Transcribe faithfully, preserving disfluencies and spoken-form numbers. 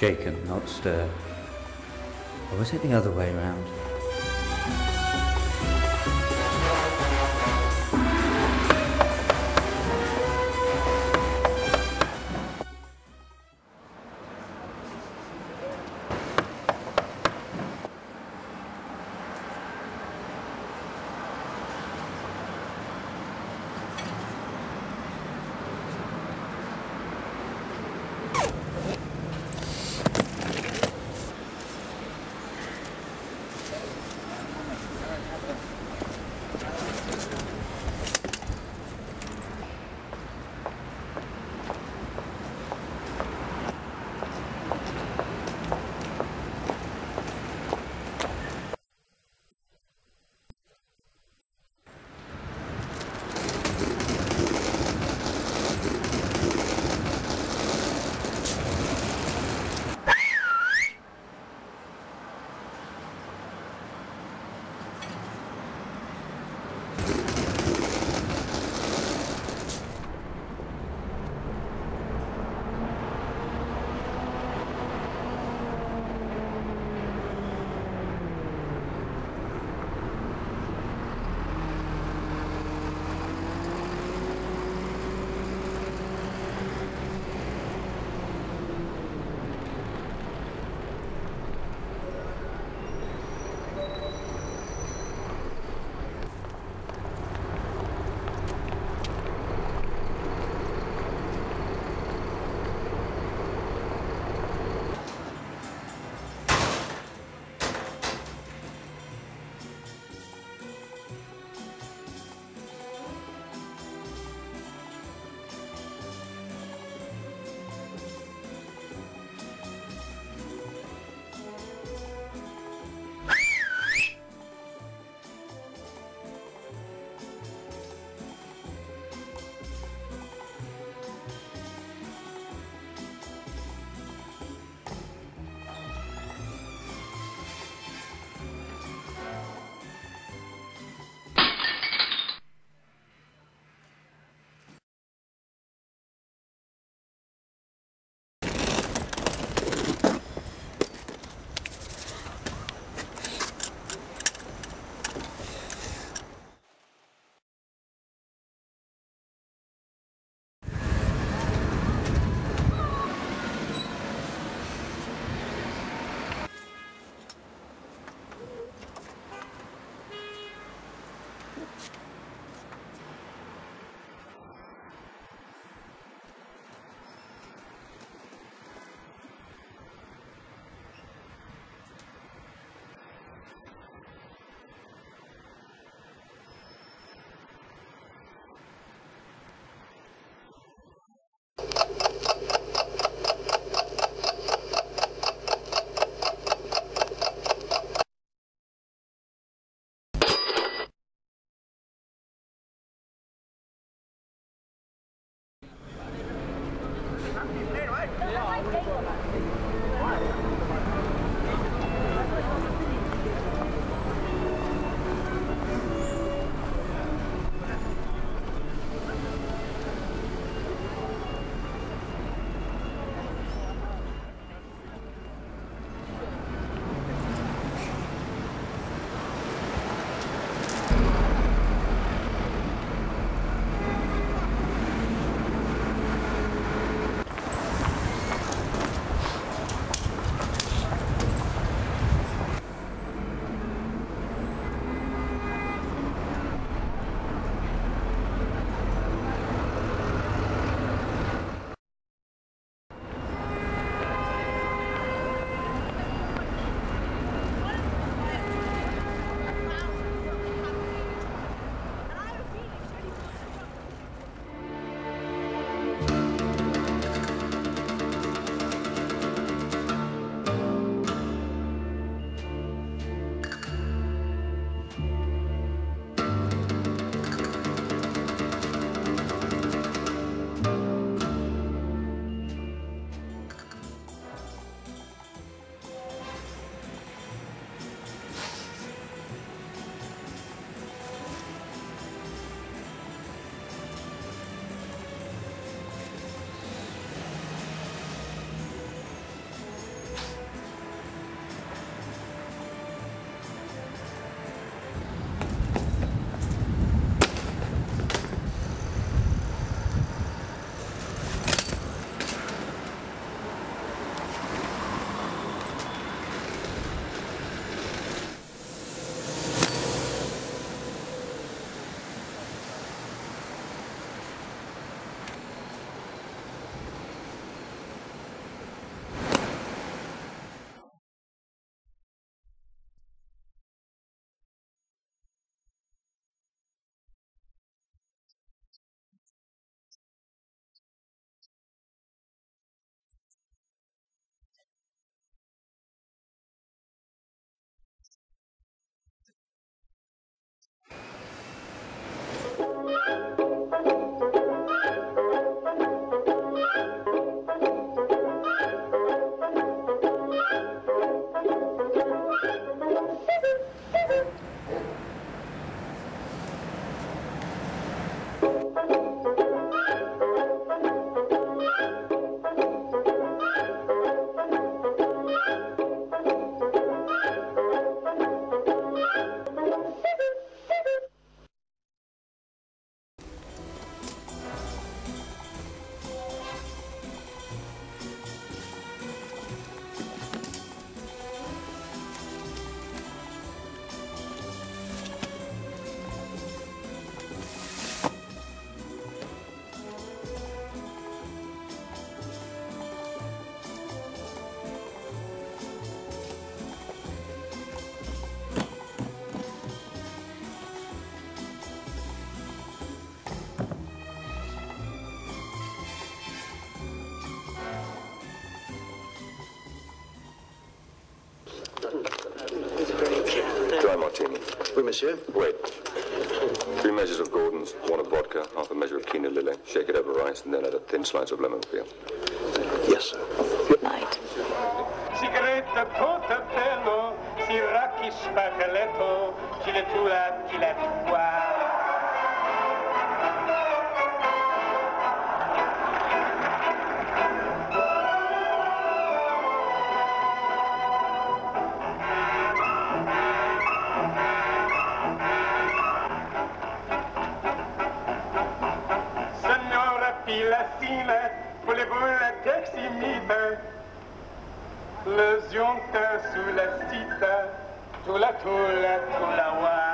shaken, not stirred. Or was it the other way around? Monsieur? Wait. Three measures of Gordon's, one of vodka, half a measure of kina lily. Shake it over rice and then add a thin slice of lemon peel. Yes, sir. Good night. Sigaretta potapello, siraki spaghetto, chiletua, chiletua. Voulez-vous la teximite? Le zionte sous la cite, tout la tout la tout la wa.